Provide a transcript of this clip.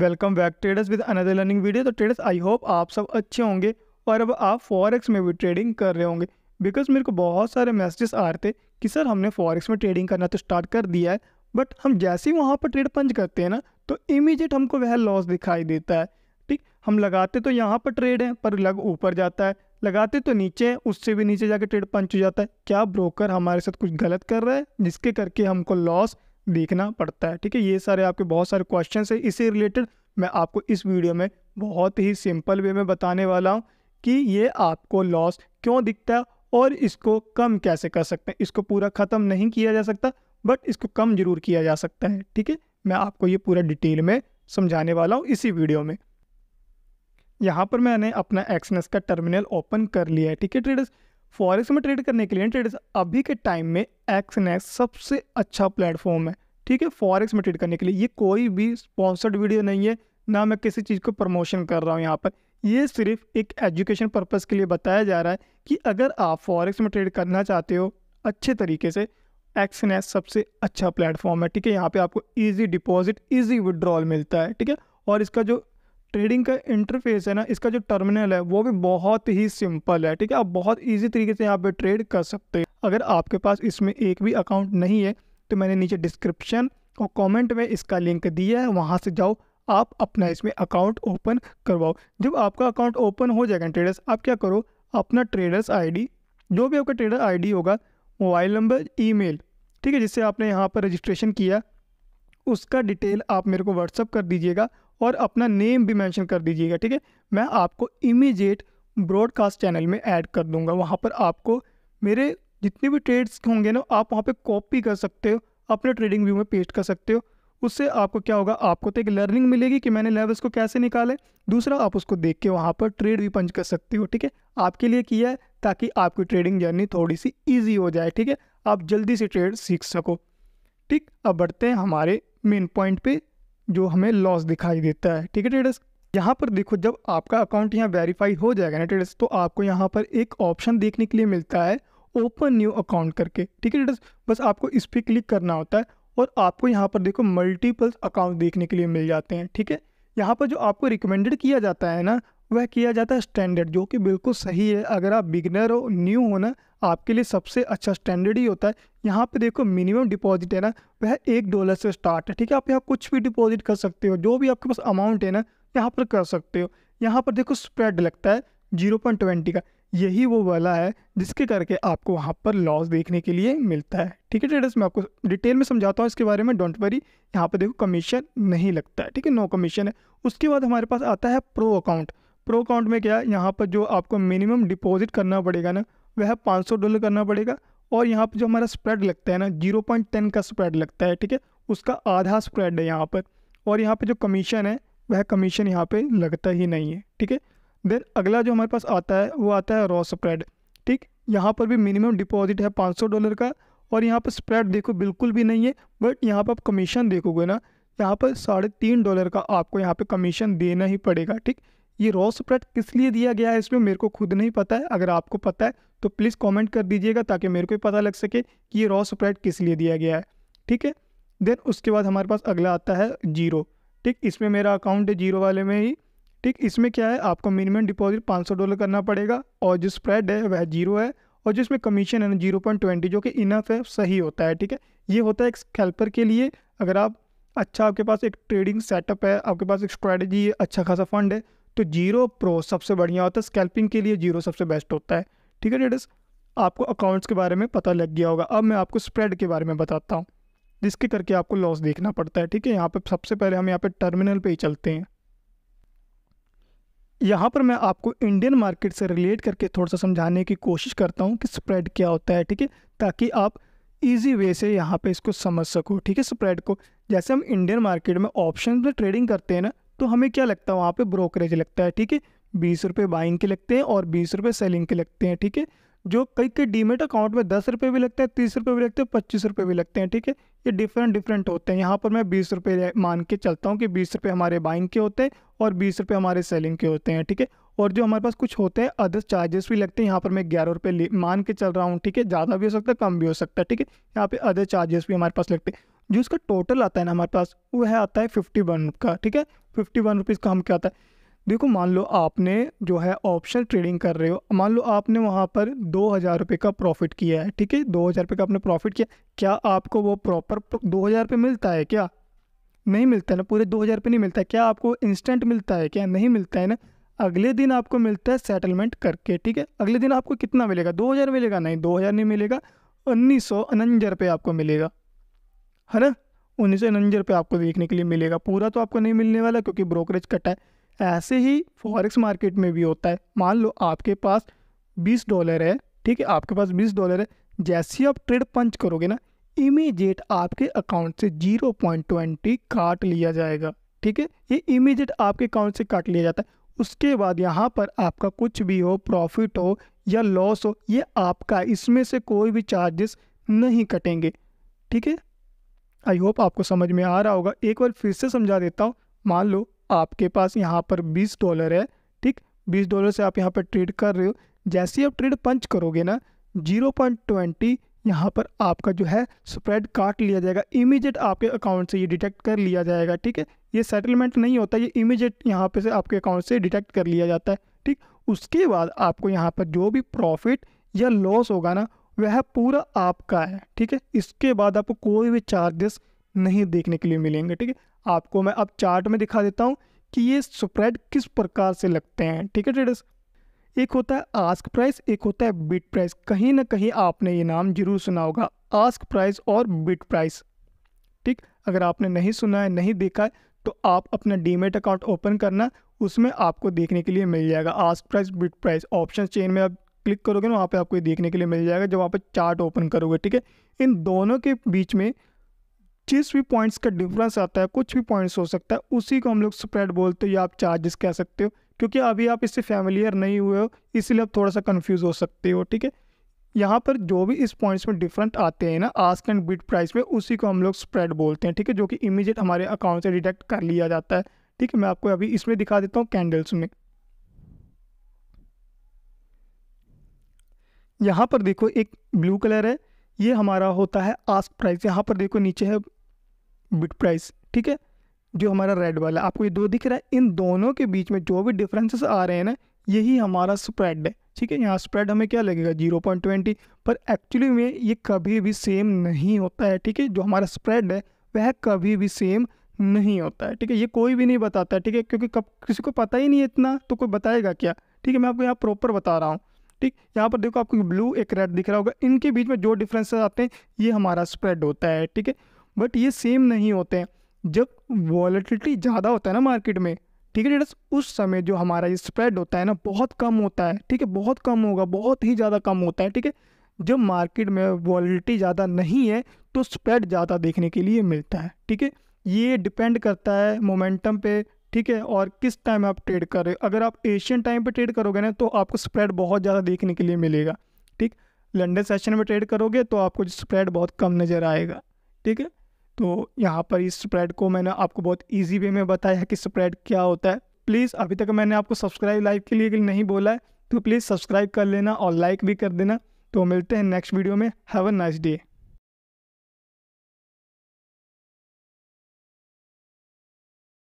Welcome back traders with another learning video. तो traders I hope आप सब अच्छे होंगे और अब आप फॉरेक्स में भी ट्रेडिंग कर रहे होंगे, बिकॉज मेरे को बहुत सारे मैसेजेस आ रहे थे कि सर हमने फॉरेक्स में ट्रेडिंग करना तो स्टार्ट कर दिया है, बट हम जैसे ही वहाँ पर ट्रेड पंच करते हैं ना तो इमीडिएट हमको वह लॉस दिखाई देता है। ठीक, हम लगाते तो यहाँ पर ट्रेड है पर लग ऊपर जाता है, लगाते तो नीचे है उससे भी नीचे जाके ट्रेड पंच हो जाता है। क्या ब्रोकर हमारे साथ कुछ गलत कर रहा है जिसके करके हमको लॉस देखना पड़ता है? ठीक है, ये सारे आपके बहुत सारे क्वेश्चन है, इससे रिलेटेड मैं आपको इस वीडियो में बहुत ही सिंपल वे में बताने वाला हूँ कि ये आपको लॉस क्यों दिखता है और इसको कम कैसे कर सकते हैं। इसको पूरा ख़त्म नहीं किया जा सकता बट इसको कम जरूर किया जा सकता है। ठीक है, मैं आपको ये पूरा डिटेल में समझाने वाला हूँ इसी वीडियो में। यहाँ पर मैंने अपना एक्सनेस का टर्मिनल ओपन कर लिया है। ठीक है ट्रेडर्स, फॉरेक्स में ट्रेड करने के लिए ट्रेडर्स अभी के टाइम में एक्सनेस सबसे अच्छा प्लेटफॉर्म है। ठीक है, फॉरेक्स में ट्रेड करने के लिए ये कोई भी स्पॉन्सर्ड वीडियो नहीं है, ना मैं किसी चीज़ को प्रमोशन कर रहा हूँ यहाँ पर। ये सिर्फ एक एजुकेशन पर्पज़ के लिए बताया जा रहा है कि अगर आप फॉरेक्स में ट्रेड करना चाहते हो अच्छे तरीके से, एक्सनेस सबसे अच्छा प्लेटफॉर्म है। ठीक है, यहाँ पे आपको इजी डिपॉजिट इजी विड्रॉल मिलता है। ठीक है, और इसका जो ट्रेडिंग का इंटरफेस है ना, इसका जो टर्मिनल है वो भी बहुत ही सिंपल है। ठीक है, आप बहुत ईजी तरीके से यहाँ पे ट्रेड कर सकते हैं। अगर आपके पास इसमें एक भी अकाउंट नहीं है तो मैंने नीचे डिस्क्रिप्शन और कॉमेंट में इसका लिंक दिया है, वहाँ से जाओ आप अपना इसमें अकाउंट ओपन करवाओ। जब आपका अकाउंट ओपन हो जाएगा ट्रेडर्स, आप क्या करो, अपना ट्रेडर्स आईडी, जो भी आपका ट्रेडर आईडी होगा, मोबाइल नंबर, ईमेल, ठीक है, जिससे आपने यहाँ पर रजिस्ट्रेशन किया उसका डिटेल आप मेरे को व्हाट्सअप कर दीजिएगा और अपना नेम भी मेंशन कर दीजिएगा। ठीक है, मैं आपको इमीडिएट ब्रॉडकास्ट चैनल में ऐड कर दूंगा। वहाँ पर आपको मेरे जितने भी ट्रेड्स होंगे ना आप वहाँ पर कॉपी कर सकते हो, अपने ट्रेडिंग व्यू में पेस्ट कर सकते हो। उससे आपको क्या होगा, आपको तो एक लर्निंग मिलेगी कि मैंने लेवल्स को कैसे निकाले, दूसरा आप उसको देख के वहाँ पर ट्रेड भी पंच कर सकते हो। ठीक है, आपके लिए किया है ताकि आपकी ट्रेडिंग जर्नी थोड़ी सी इजी हो जाए। ठीक है, आप जल्दी से ट्रेड सीख सको। ठीक, अब बढ़ते हैं हमारे मेन पॉइंट पे जो हमें लॉस दिखाई देता है। ठीक है ट्रेडर्स, यहाँ पर देखो, जब आपका अकाउंट यहाँ वेरीफाई हो जाएगा ना ट्रेडर्स, तो आपको यहाँ पर एक ऑप्शन देखने के लिए मिलता है ओपन न्यू अकाउंट करके। ठीक है ट्रेडर्स, बस आपको इस पर क्लिक करना होता है और आपको यहाँ पर देखो मल्टीपल्स अकाउंट देखने के लिए मिल जाते हैं। ठीक है, यहाँ पर जो आपको रिकमेंडेड किया जाता है ना वह किया जाता है स्टैंडर्ड, जो कि बिल्कुल सही है। अगर आप बिगनर हो, न्यू हो ना, आपके लिए सबसे अच्छा स्टैंडर्ड ही होता है। यहाँ पे देखो मिनिमम डिपॉजिट है ना वह $1 से स्टार्ट है। ठीक है, आप यहाँ कुछ भी डिपॉजिट कर सकते हो, जो भी आपके पास अमाउंट है ना यहाँ पर कर सकते हो। यहाँ पर देखो स्प्रेड लगता है 0.20 का, यही वो वाला है जिसके करके आपको वहाँ पर लॉस देखने के लिए मिलता है। ठीक है ट्रेडर्स, मैं आपको डिटेल में समझाता हूँ इसके बारे में, डोंट वरी। यहाँ पर देखो कमीशन नहीं लगता है, ठीक है, नो कमीशन है। उसके बाद हमारे पास आता है प्रो अकाउंट। प्रो अकाउंट में क्या है, यहाँ पर जो आपको मिनिमम डिपॉजिट करना पड़ेगा ना वह $500 करना पड़ेगा और यहाँ पर जो हमारा स्प्रेड लगता है ना 0.10 का स्प्रेड लगता है। ठीक है, उसका आधा स्प्रेड है यहाँ पर। और यहाँ पर जो कमीशन है वह कमीशन यहाँ पर लगता ही नहीं है। ठीक है, देन अगला जो हमारे पास आता है वो आता है रॉ स्प्रेड। ठीक, यहाँ पर भी मिनिमम डिपॉजिट है $500 का और यहाँ पर स्प्रेड देखो बिल्कुल भी नहीं है, बट यहाँ पर आप कमीशन देखोगे ना यहाँ पर $3.5 का आपको यहाँ पर कमीशन देना ही पड़ेगा। ठीक, ये रॉ स्प्रेड किस लिए दिया गया है इसमें मेरे को खुद नहीं पता है, अगर आपको पता है तो प्लीज़ कमेंट कर दीजिएगा ताकि मेरे को पता लग सके कि ये रॉ स्प्रेड किस लिए दिया गया है। ठीक है, देन उसके बाद हमारे पास अगला आता है जीरो। ठीक, इसमें मेरा अकाउंट है जीरो वाले में ही। ठीक, इसमें क्या है, आपको मिनिमम डिपॉजिट $500 करना पड़ेगा और जो स्प्रेड है वह जीरो है और जिसमें कमीशन है ना 0.20, जो कि इनफ है, सही होता है। ठीक है, ये होता है एक स्कैल्पर के लिए, अगर आप अच्छा आपके पास एक ट्रेडिंग सेटअप है, आपके पास एक स्ट्रैटेजी है, अच्छा खासा फंड है तो जीरो प्रो सबसे बढ़िया होता है, स्कैल्पिंग के लिए जीरो सबसे बेस्ट होता है। ठीक है ट्रेडर्स, आपको अकाउंट्स के बारे में पता लग गया होगा, अब मैं आपको स्प्रेड के बारे में बताता हूँ जिसके करके आपको लॉस देखना पड़ता है। ठीक है, यहाँ पर सबसे पहले हम यहाँ पर टर्मिनल पर ही चलते हैं। यहाँ पर मैं आपको इंडियन मार्केट से रिलेट करके थोड़ा सा समझाने की कोशिश करता हूँ कि स्प्रेड क्या होता है। ठीक है, ताकि आप इजी वे से यहाँ पे इसको समझ सको। ठीक है, स्प्रेड को जैसे हम इंडियन मार्केट में ऑप्शन में ट्रेडिंग करते हैं ना तो हमें क्या लगता है, वहाँ पे ब्रोकरेज लगता है। ठीक है, ₹20 बाइंग के लगते हैं और ₹20 सेलिंग के लगते हैं। ठीक है, जो कई कई डीमेट अकाउंट में ₹10 भी लगता है, ₹30 भी लगते हैं, ₹25 भी लगते हैं। ठीक है, ये डिफरेंट होते हैं। यहाँ पर मैं ₹20 मान के चलता हूँ कि ₹20 हमारे बाइंग के होते हैं और ₹20 हमारे सेलिंग के होते हैं। ठीक है, और जो हमारे पास कुछ होते हैं अदर चार्जेस भी लगते हैं। यहाँ पर मैं 11 रुपये मान के चल रहा हूँ, ठीक है, ज़्यादा भी हो सकता है कम भी हो सकता है, ठीक है। यहाँ पे अदर चार्जेस भी हमारे पास लगते हैं। जो इसका टोटल आता है ना हमारे पास वो है आता है 51 का, ठीक है। 51 रुपीज़ का हम क्या आता है, देखो मान लो आपने जो है ऑप्शन ट्रेडिंग कर रहे हो, मान लो आपने वहाँ पर 2000 रुपये का प्रॉफिट किया है, ठीक है। 2000 रुपये का आपने प्रॉफिट किया, क्या आपको वो प्रॉपर 2000 रुपये मिलता है? क्या नहीं मिलता है ना, पूरे 2000 रुपये नहीं मिलता है। क्या आपको इंस्टेंट मिलता है? क्या नहीं मिलता है ना, अगले दिन आपको मिलता है सेटलमेंट करके, ठीक है। अगले दिन आपको कितना मिलेगा? 2000 मिलेगा? नहीं, 2000 नहीं मिलेगा, 1949 रुपये आपको मिलेगा, है ना। 1949 रुपये आपको देखने के लिए मिलेगा, पूरा तो आपको नहीं मिलने वाला क्योंकि ब्रोकरेज कटा है। ऐसे ही फॉरेक्स मार्केट में भी होता है। मान लो आपके पास $20 है, ठीक है, आपके पास $20 है। जैसे ही आप ट्रेड पंच करोगे ना, इमीडिएट आपके अकाउंट से 0.20 काट लिया जाएगा, ठीक है। ये इमीडिएट आपके अकाउंट से काट लिया जाता है। उसके बाद यहाँ पर आपका कुछ भी हो, प्रॉफिट हो या लॉस हो, ये आपका, इसमें से कोई भी चार्जेस नहीं कटेंगे, ठीक है। आई होप आपको समझ में आ रहा होगा। एक बार फिर से समझा देता हूँ। मान लो आपके पास यहाँ पर $20 है, ठीक, $20 से आप यहाँ पर ट्रेड कर रहे हो। जैसे ही आप ट्रेड पंच करोगे ना, 0.20 यहाँ पर आपका जो है स्प्रेड काट लिया जाएगा, इमीडिएट आपके अकाउंट से ये डिटेक्ट कर लिया जाएगा, ठीक है। ये सेटलमेंट नहीं होता, ये इमीडिएट यहाँ पे से आपके अकाउंट से डिटेक्ट कर लिया जाता है, ठीक। उसके बाद आपको यहाँ पर जो भी प्रॉफिट या लॉस होगा ना, वह पूरा आपका है, ठीक है। इसके बाद आपको कोई भी चार्जेस नहीं देखने के लिए मिलेंगे, ठीक है। आपको मैं अब चार्ट में दिखा देता हूँ कि ये स्प्रेड किस प्रकार से लगते हैं, ठीक है ट्रेडर्स। एक होता है आस्क प्राइस, एक होता है बिट प्राइस। कहीं ना कहीं आपने ये नाम जरूर सुना होगा, आस्क प्राइस और बिट प्राइस, ठीक। अगर आपने नहीं सुना है, नहीं देखा है, तो आप अपना डीमेट अकाउंट ओपन करना, उसमें आपको देखने के लिए मिल जाएगा ask price bid price. Option chain में आप क्लिक करोगे ना, वहाँ पे आपको ये देखने के लिए मिल जाएगा जब वहाँ पर चार्ट ओपन करोगे, ठीक है। इन दोनों के बीच में जिस भी पॉइंट्स का डिफरेंस आता है, कुछ भी पॉइंट्स हो सकता है, उसी को हम लोग स्प्रेड बोलते हो या आप चार्जेस कह सकते हो। क्योंकि अभी आप इससे फैमिलियर नहीं हुए हो, इसलिए आप थोड़ा सा कंफ्यूज हो सकते हो, ठीक है। यहाँ पर जो भी इस पॉइंट्स में डिफरेंट आते हैं ना आस्क एंड बिट प्राइस में, उसी को हम लोग स्प्रेड बोलते हैं, ठीक है, जो कि इमीडिएट हमारे अकाउंट से डिटेक्ट कर लिया जाता है, ठीक है। मैं आपको अभी इसमें दिखा देता हूँ कैंडल्स में। यहाँ पर देखो एक ब्लू कलर है, ये हमारा होता है आस्क प्राइस। यहाँ पर देखो नीचे है बिट प्राइस, ठीक है, जो हमारा रेड वाला। आपको ये दो दिख रहा है, इन दोनों के बीच में जो भी डिफरेंसेस आ रहे हैं ना, यही हमारा स्प्रेड है, ठीक है। यहाँ स्प्रेड हमें क्या लगेगा 0.20, पर एक्चुअली में ये कभी भी सेम नहीं होता है, ठीक है। जो हमारा स्प्रेड है वह कभी भी सेम नहीं होता है, ठीक है। ये कोई भी नहीं बताता है, ठीक है, क्योंकि कब किसी को पता ही नहीं है इतना, तो कोई बताएगा क्या, ठीक है। मैं आपको यहाँ प्रॉपर बता रहा हूँ, ठीक। यहाँ पर देखो आपको ब्लू एक रेड दिख रहा होगा, इनके बीच में जो डिफरेंसेस आते हैं ये हमारा स्प्रेड होता है, ठीक है। बट ये सेम नहीं होते हैं। जब वॉलेटिलिटी ज़्यादा होता है ना मार्केट में, ठीक है ट्रेडर्स, उस समय जो हमारा ये स्प्रेड होता है ना बहुत कम होता है, ठीक है, बहुत कम होगा, बहुत ही ज़्यादा कम होता है, ठीक है। जब मार्केट में वॉलेटिलिटी ज़्यादा नहीं है तो स्प्रेड ज़्यादा देखने के लिए मिलता है, ठीक है। ये डिपेंड करता है मोमेंटम पे, ठीक है, और किस टाइम आप ट्रेड कर रहे हो। अगर आप एशियन टाइम पर ट्रेड करोगे ना तो आपको स्प्रेड बहुत ज़्यादा देखने के लिए मिलेगा, ठीक। लंडन सेशन में ट्रेड करोगे तो आपको स्प्रेड बहुत कम नज़र आएगा, ठीक है। तो यहाँ पर इस स्प्रेड को मैंने आपको बहुत इजी वे में बताया है कि स्प्रेड क्या होता है। प्लीज़ अभी तक मैंने आपको सब्सक्राइब लाइव के लिए नहीं बोला है, तो प्लीज़ सब्सक्राइब कर लेना और लाइक भी कर देना। तो मिलते हैं नेक्स्ट वीडियो में। Have a nice day.